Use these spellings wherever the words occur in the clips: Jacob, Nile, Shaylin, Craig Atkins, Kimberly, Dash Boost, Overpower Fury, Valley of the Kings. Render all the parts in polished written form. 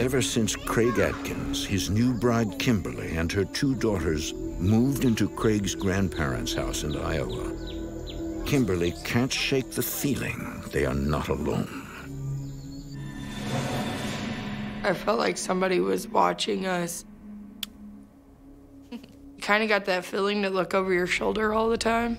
Ever since Craig Atkins, his new bride Kimberly, and her two daughters moved into Craig's grandparents' house in Iowa, Kimberly can't shake the feeling they are not alone. I felt like somebody was watching us. You kind of got that feeling to look over your shoulder all the time.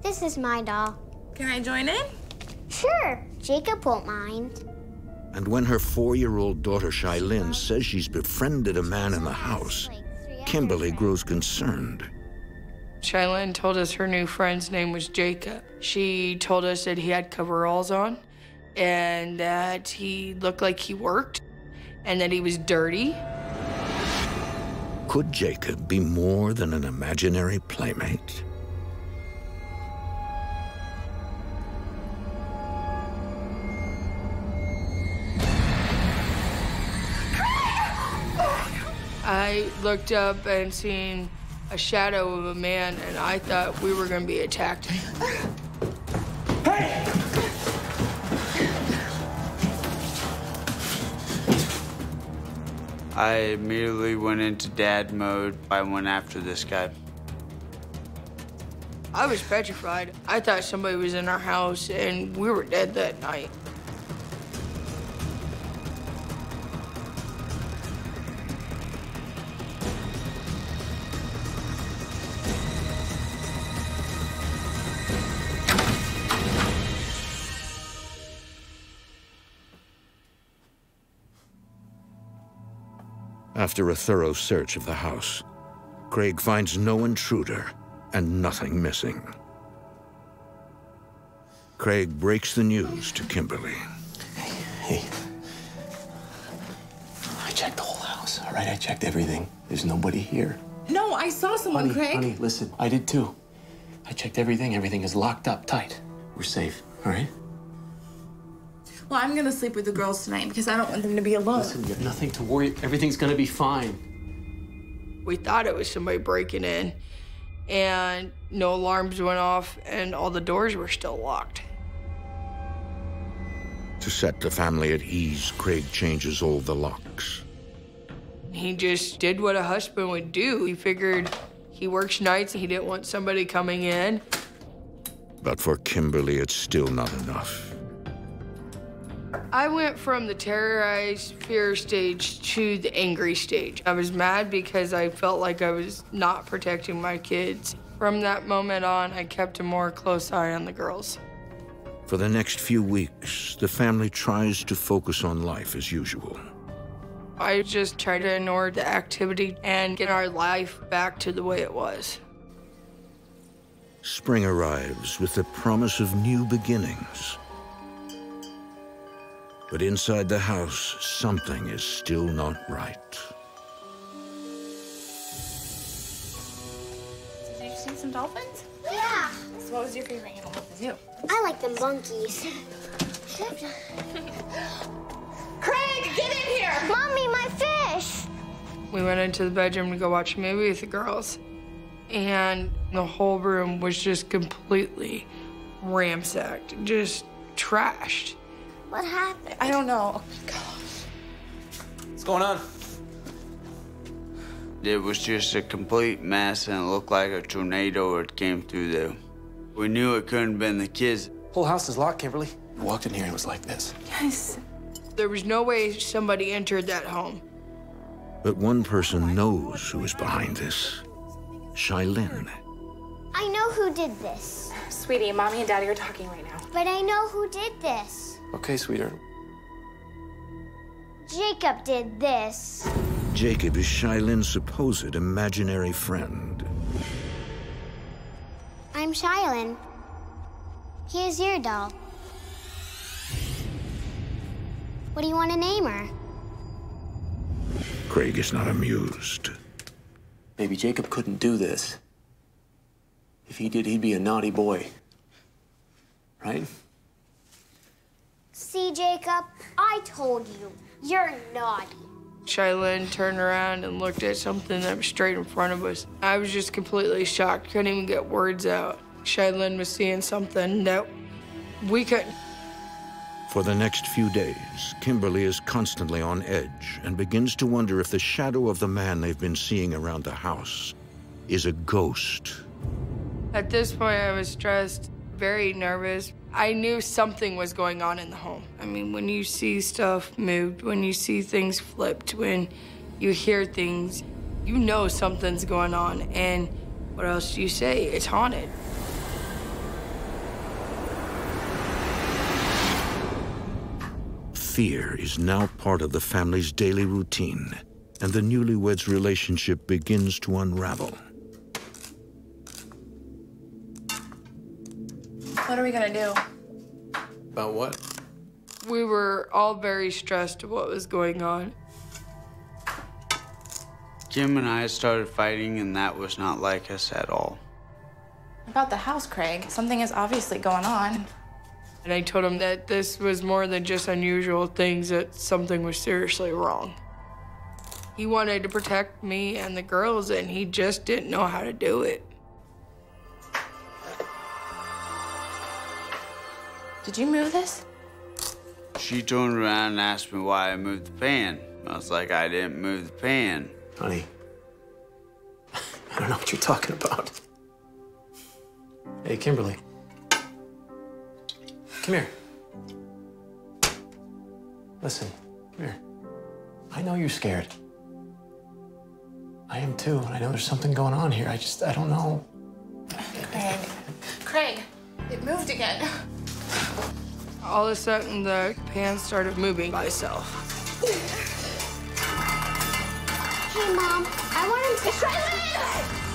This is my doll. Can I join in? Sure. Jacob won't mind. And when her 4-year-old daughter Shaylin says she's befriended a man in the house, Kimberly grows concerned. Shaylin told us her new friend's name was Jacob. She told us that he had coveralls on and that he looked like he worked and that he was dirty. Could Jacob be more than an imaginary playmate? I looked up and seen a shadow of a man, and I thought we were going to be attacked. Hey! I immediately went into dad mode. I went after this guy. I was petrified. I thought somebody was in our house, and we were dead that night. After a thorough search of the house, Craig finds no intruder and nothing missing. Craig breaks the news to Kimberly. Hey. I checked the whole house, all right? I checked everything. There's nobody here. No, I saw someone, honey, Craig. Honey, listen, I did too. I checked everything. Everything is locked up tight. We're safe, all right? Well, I'm gonna sleep with the girls tonight because I don't want them to be alone. Listen, you have nothing to worry. Everything's gonna be fine. We thought it was somebody breaking in, and no alarms went off, and all the doors were still locked. To set the family at ease, Craig changes all the locks. He just did what a husband would do. He figured he works nights, and he didn't want somebody coming in. But for Kimberly, it's still not enough. I went from the terrorized fear stage to the angry stage. I was mad because I felt like I was not protecting my kids. From that moment on, I kept a more close eye on the girls. For the next few weeks, the family tries to focus on life as usual. I just tried to ignore the activity and get our life back to the way it was. Spring arrives with the promise of new beginnings. But inside the house, something is still not right. Did you see some dolphins? Yeah. So what was your favorite animal at the zoo? I like them monkeys. Craig, get in here! Mommy, my fish! We went into the bedroom to go watch a movie with the girls. And the whole room was just completely ransacked, just trashed. What happened? I don't know. Oh, my gosh. What's going on? It was just a complete mess, and it looked like a tornado had came through there. We knew it couldn't have been the kids. Whole house is locked, Kimberly. I walked in here, and it was like this. Yes. There was no way somebody entered that home. But one person knows who is behind this. Shaylin. I know who did this. Sweetie, Mommy and Daddy are talking right now. But I know who did this. Okay, sweetheart. Jacob did this. Jacob is Shaylin's supposed imaginary friend. I'm Shaylin. Here's your doll. What do you want to name her? Craig is not amused. Maybe Jacob couldn't do this. If he did, he'd be a naughty boy. Right? See, Jacob, I told you, you're naughty. Shaylin turned around and looked at something that was straight in front of us. I was just completely shocked, couldn't even get words out. Shaylin was seeing something that we couldn't. For the next few days, Kimberly is constantly on edge and begins to wonder if the shadow of the man they've been seeing around the house is a ghost. At this point, I was stressed, very nervous. I knew something was going on in the home. I mean, when you see stuff moved, when you see things flipped, when you hear things, you know something's going on. And what else do you say? It's haunted. Fear is now part of the family's daily routine, and the newlyweds' relationship begins to unravel. What are we gonna do? About what? We were all very stressed at what was going on. Jim and I started fighting, and that was not like us at all. About the house, Craig, something is obviously going on. And I told him that this was more than just unusual things, that something was seriously wrong. He wanted to protect me and the girls, and he just didn't know how to do it. Did you move this? She turned around and asked me why I moved the pan. I was like, I didn't move the pan. Honey, I don't know what you're talking about. Hey, Kimberly. Come here. Listen, come here. I know you're scared. I am too, and I know there's something going on here. I don't know. Craig, it moved again. All of a sudden, the pan started moving by itself. Hey, Mom, I wanted to try this.